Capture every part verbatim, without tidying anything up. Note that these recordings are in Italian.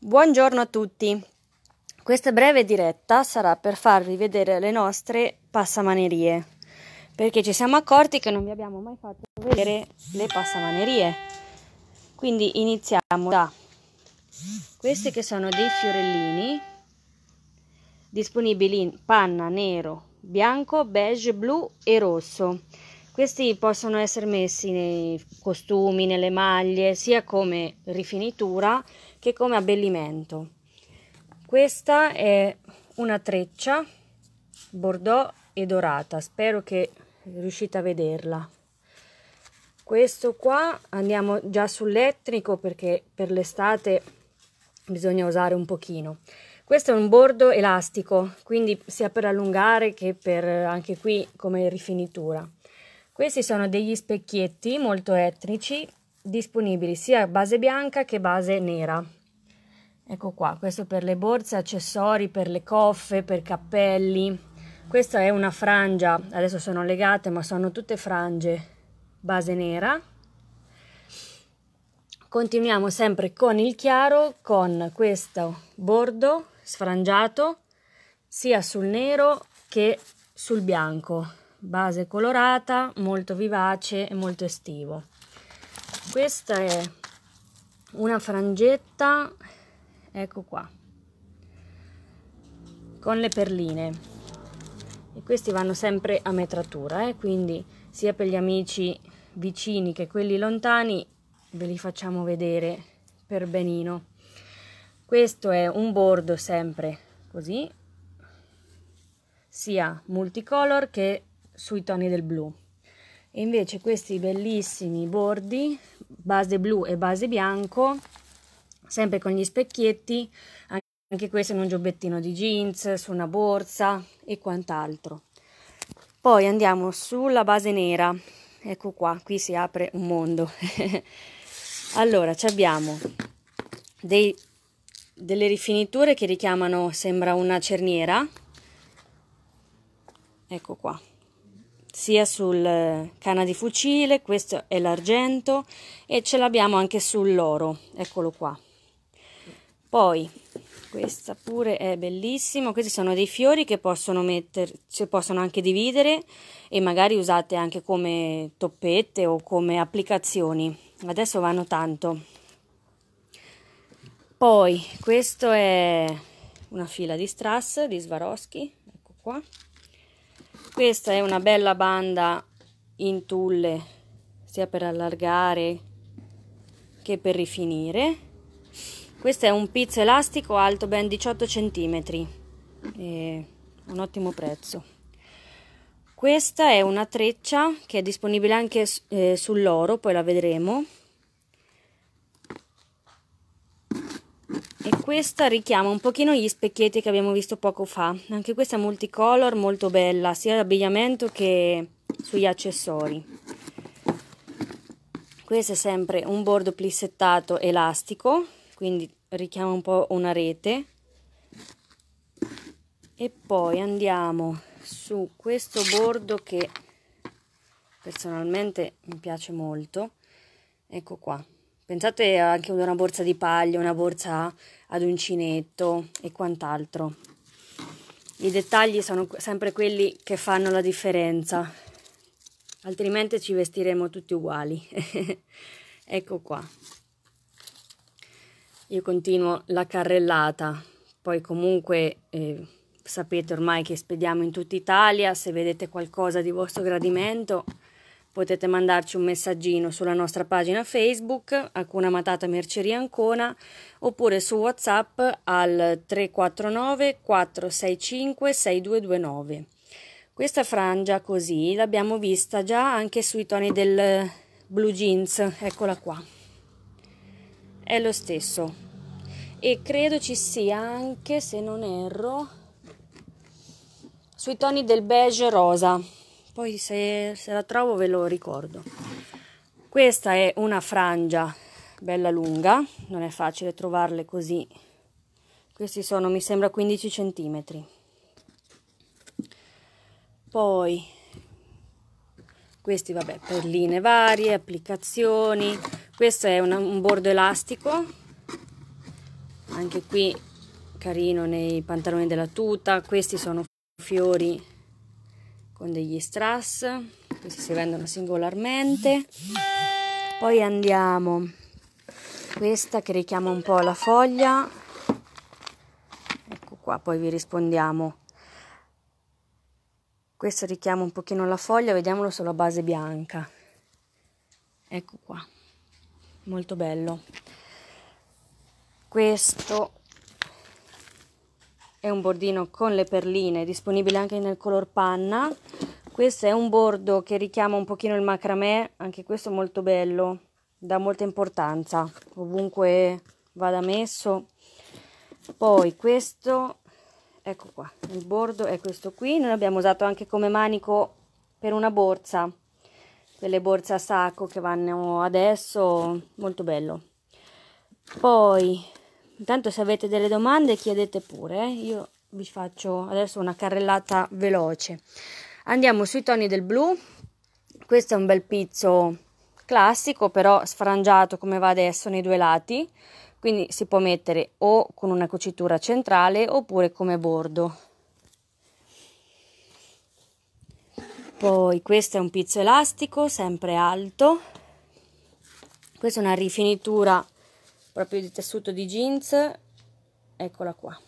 Buongiorno a tutti, questa breve diretta sarà per farvi vedere le nostre passamanerie, perché ci siamo accorti che non vi abbiamo mai fatto vedere le passamanerie. Quindi iniziamo da questi che sono dei fiorellini disponibili in panna, nero, bianco, beige, blu e rosso. Questi possono essere messi nei costumi, nelle maglie, sia come rifinitura che come abbellimento. Questa è una treccia bordeaux e dorata, spero che riuscite a vederla. Questo qua andiamo già sull'etnico perché per l'estate bisogna usare un pochino. Questo è un bordo elastico, quindi sia per allungare che per anche qui come rifinitura. Questi sono degli specchietti molto etnici, disponibili sia base bianca che base nera. Ecco qua, questo per le borse, accessori, per le coffe, per cappelli. Questa è una frangia, adesso sono legate ma sono tutte frange base nera. Continuiamo sempre con il chiaro, con questo bordo sfrangiato sia sul nero che sul bianco. Base colorata, molto vivace e molto estivo. Questa è una frangetta, ecco qua, con le perline, e questi vanno sempre a metratura, eh? Quindi sia per gli amici vicini che quelli lontani ve li facciamo vedere per benino. Questo è un bordo sempre così, sia multicolor che sui toni del blu, e invece questi bellissimi bordi base blu e base bianco, sempre con gli specchietti, anche questo in un giubbettino di jeans, su una borsa e quant'altro. Poi andiamo sulla base nera, ecco qua, qui si apre un mondo. Allora ci abbiamo dei, delle rifiniture che richiamano, sembra una cerniera, ecco qua, sia sul canna di fucile, questo è l'argento, e ce l'abbiamo anche sull'oro, eccolo qua. Poi questa pure è bellissima, questi sono dei fiori che possono mettere, si possono anche dividere e magari usate anche come toppette o come applicazioni, adesso vanno tanto. Poi questo è una fila di strass di Swarovski, ecco qua. Questa è una bella banda in tulle, sia per allargare che per rifinire. Questo è un pizzo elastico alto ben diciotto centimetri, e un ottimo prezzo. Questa è una treccia che è disponibile anche eh, sull'oro, poi la vedremo. E questa richiama un pochino gli specchietti che abbiamo visto poco fa. Anche questa è multicolor, molto bella, sia l'abbigliamento che sugli accessori. Questo è sempre un bordo plissettato elastico, quindi richiama un po' una rete. E poi andiamo su questo bordo che personalmente mi piace molto, ecco qua. Pensate anche ad una borsa di paglia, una borsa ad uncinetto e quant'altro. I dettagli sono sempre quelli che fanno la differenza, altrimenti ci vestiremo tutti uguali. Ecco qua. Io continuo la carrellata, poi comunque eh, sapete ormai che spediamo in tutta Italia, se vedete qualcosa di vostro gradimento potete mandarci un messaggino sulla nostra pagina Facebook, Hakuna Matata Merceria Ancona, oppure su WhatsApp al tre quattro nove quattro sei cinque sei due due nove. Questa frangia così l'abbiamo vista già anche sui toni del blue jeans, eccola qua. È lo stesso. E credo ci sia anche, se non erro, sui toni del beige rosa. Poi se, se la trovo ve lo ricordo. Questa è una frangia bella lunga, non è facile trovarle così. Questi sono, mi sembra, quindici centimetri. Poi questi, vabbè, perline varie, applicazioni. Questo è una, un bordo elastico anche qui carino nei pantaloni della tuta. Questi sono fiori con degli strass, questi si vendono singolarmente. Poi andiamo, questa che richiama un po' la foglia, ecco qua, poi vi rispondiamo. Questo richiama un pochino la foglia, vediamolo sulla base bianca, ecco qua, molto bello. Questo è un bordino con le perline, disponibile anche nel color panna. Questo è un bordo che richiama un pochino il macramè, anche questo molto bello, dà molta importanza ovunque vada messo. Poi questo, ecco qua, il bordo è questo qui, noi l'abbiamo usato anche come manico per una borsa, quelle borse a sacco che vanno adesso, molto bello. Poi intanto se avete delle domande chiedete pure, eh? Io vi faccio adesso una carrellata veloce. Andiamo sui toni del blu, questo è un bel pizzo classico però sfrangiato come va adesso nei due lati, quindi si può mettere o con una cucitura centrale oppure come bordo. Poi questo è un pizzo elastico, sempre alto, questa è una rifinitura proprio di tessuto di jeans, eccola qua.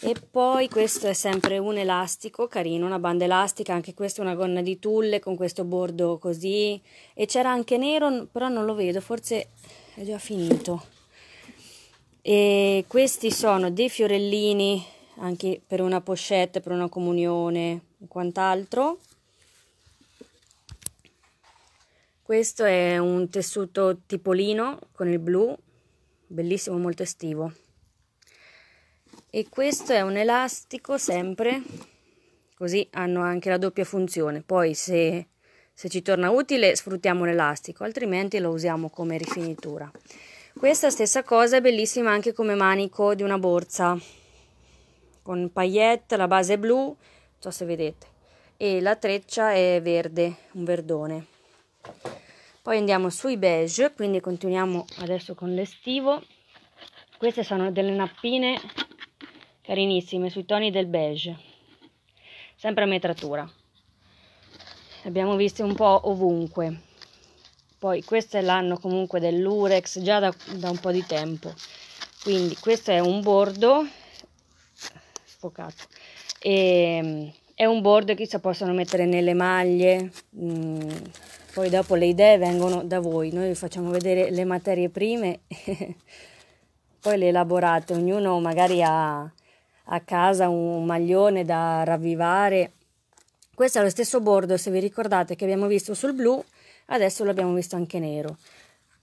E poi questo è sempre un elastico carino, una banda elastica, anche questa è una gonna di tulle con questo bordo così, e c'era anche nero però non lo vedo, forse è già finito. E questi sono dei fiorellini anche per una pochette, per una comunione e quant'altro. Questo è un tessuto tipolino con il blu, bellissimo, molto estivo. E questo è un elastico sempre, così hanno anche la doppia funzione. Poi se, se ci torna utile sfruttiamo l'elastico, altrimenti lo usiamo come rifinitura. Questa stessa cosa è bellissima anche come manico di una borsa, con paillette, la base è blu, non so se vedete, e la treccia è verde, un verdone. Poi andiamo sui beige, quindi continuiamo adesso con l'estivo. Queste sono delle nappine carinissime sui toni del beige, sempre a metratura, le abbiamo viste un po' ovunque. Poi queste l'hanno comunque dell'Urex già da, da un po' di tempo, quindi questo è un bordo sfocato e, è un bordo che si possono mettere nelle maglie. mh, Poi dopo le idee vengono da voi, noi vi facciamo vedere le materie prime, poi le elaborate, ognuno magari ha a casa un maglione da ravvivare. Questo è lo stesso bordo, se vi ricordate, che abbiamo visto sul blu, adesso l'abbiamo visto anche nero.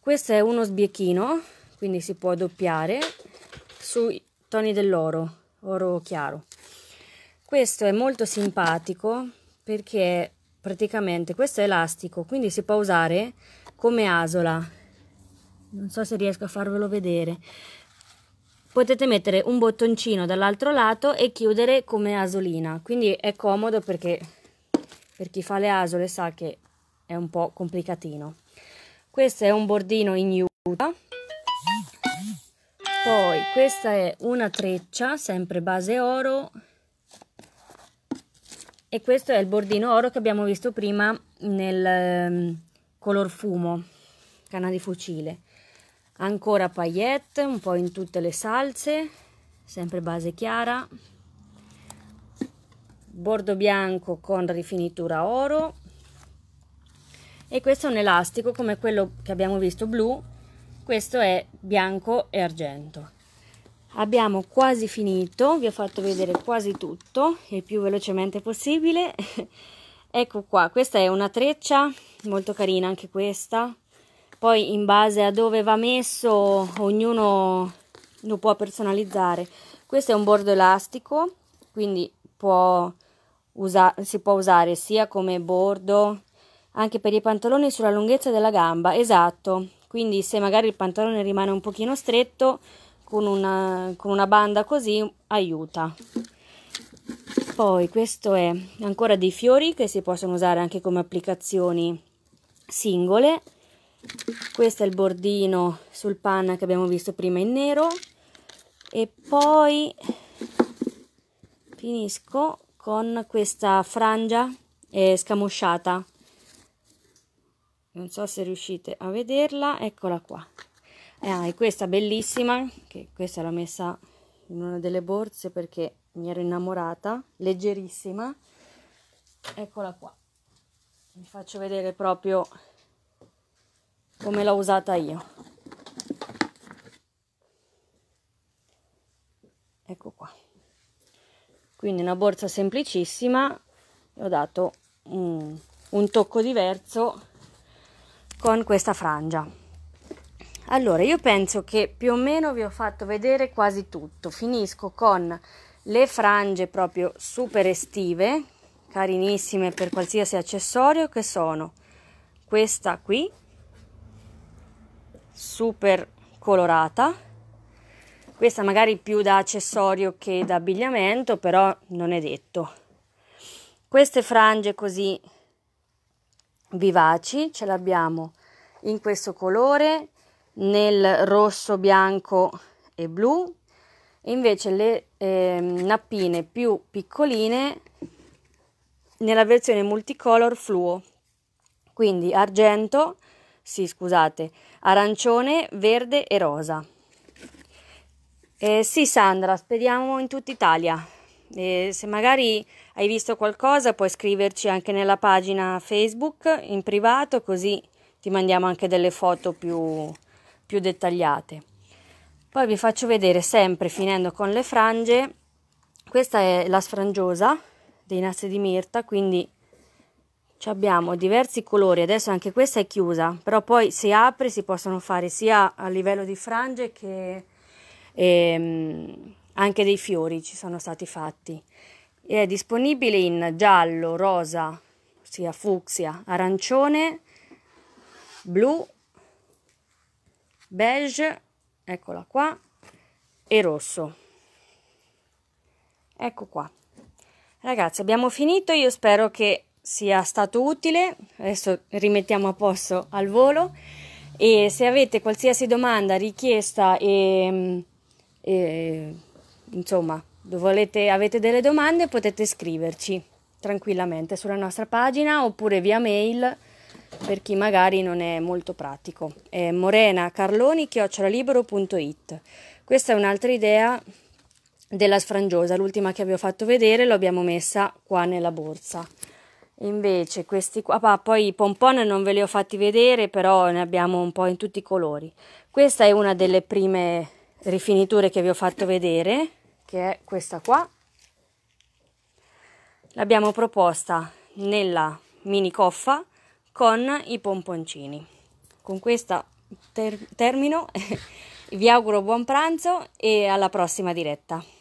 Questo è uno sbiechino, quindi si può doppiare sui toni dell'oro, oro chiaro. Questo è molto simpatico perché praticamente questo è elastico, quindi si può usare come asola, non so se riesco a farvelo vedere, potete mettere un bottoncino dall'altro lato e chiudere come asolina, quindi è comodo perché per chi fa le asole sa che è un po' complicatino. Questo è un bordino in juta. Poi questa è una treccia sempre base oro. E questo è il bordino oro che abbiamo visto prima nel color fumo, canna di fucile. Ancora paillette, un po' in tutte le salse, sempre base chiara. Bordo bianco con rifinitura oro. E questo è un elastico come quello che abbiamo visto blu, questo è bianco e argento. Abbiamo quasi finito, vi ho fatto vedere quasi tutto il più velocemente possibile. Ecco qua, questa è una treccia molto carina anche questa, poi in base a dove va messo ognuno lo può personalizzare. Questo è un bordo elastico, quindi può usa- si può usare sia come bordo anche per i pantaloni sulla lunghezza della gamba, esatto, quindi se magari il pantalone rimane un pochino stretto Con una, con una banda così aiuta. Poi questo è ancora dei fiori che si possono usare anche come applicazioni singole, Questo è il bordino sul panna che abbiamo visto prima in nero, e poi finisco con questa frangia eh, scamosciata, non so se riuscite a vederla, eccola qua. Ah, e questa bellissima, che questa l'ho messa in una delle borse perché mi ero innamorata, leggerissima, eccola qua, vi faccio vedere proprio come l'ho usata io. Ecco qua, quindi una borsa semplicissima, ho dato un, un tocco diverso con questa frangia. Allora, io penso che più o meno vi ho fatto vedere quasi tutto. Finisco con le frange proprio super estive, carinissime per qualsiasi accessorio, che sono questa qui, super colorata, questa magari più da accessorio che da abbigliamento, però non è detto. Queste frange così vivaci ce l'abbiamo in questo colore, nel rosso, bianco e blu. Invece le eh, nappine più piccoline nella versione multicolor fluo, quindi argento, sì scusate, arancione, verde e rosa. Eh, sì Sandra, spediamo in tutta Italia. Eh, se magari hai visto qualcosa puoi scriverci anche nella pagina Facebook in privato, così ti mandiamo anche delle foto più più dettagliate. Poi vi faccio vedere, sempre finendo con le frange, questa è la sfrangiosa dei nastri di mirta, quindi abbiamo diversi colori. Adesso anche questa è chiusa, però poi se apre si possono fare sia a livello di frange che ehm, anche dei fiori ci sono stati fatti, e è disponibile in giallo, rosa, sia fucsia, arancione, blu, beige, eccola qua, e rosso. Ecco qua ragazzi, abbiamo finito. Io spero che sia stato utile. Adesso rimettiamo a posto al volo, e se avete qualsiasi domanda, richiesta e, e insomma volete, avete delle domande, potete scriverci tranquillamente sulla nostra pagina oppure via mail, per chi magari non è molto pratico. È morena carloni chiocciola libero punto it. Questa è un'altra idea della sfrangiosa, l'ultima che vi ho fatto vedere l'abbiamo messa qua nella borsa. Invece questi qua, ah, poi i pompon non ve li ho fatti vedere, però ne abbiamo un po' in tutti i colori. Questa è una delle prime rifiniture che vi ho fatto vedere, che è questa qua, l'abbiamo proposta nella mini coffa con i pomponcini. Con questa ter- termino vi auguro buon pranzo e alla prossima diretta.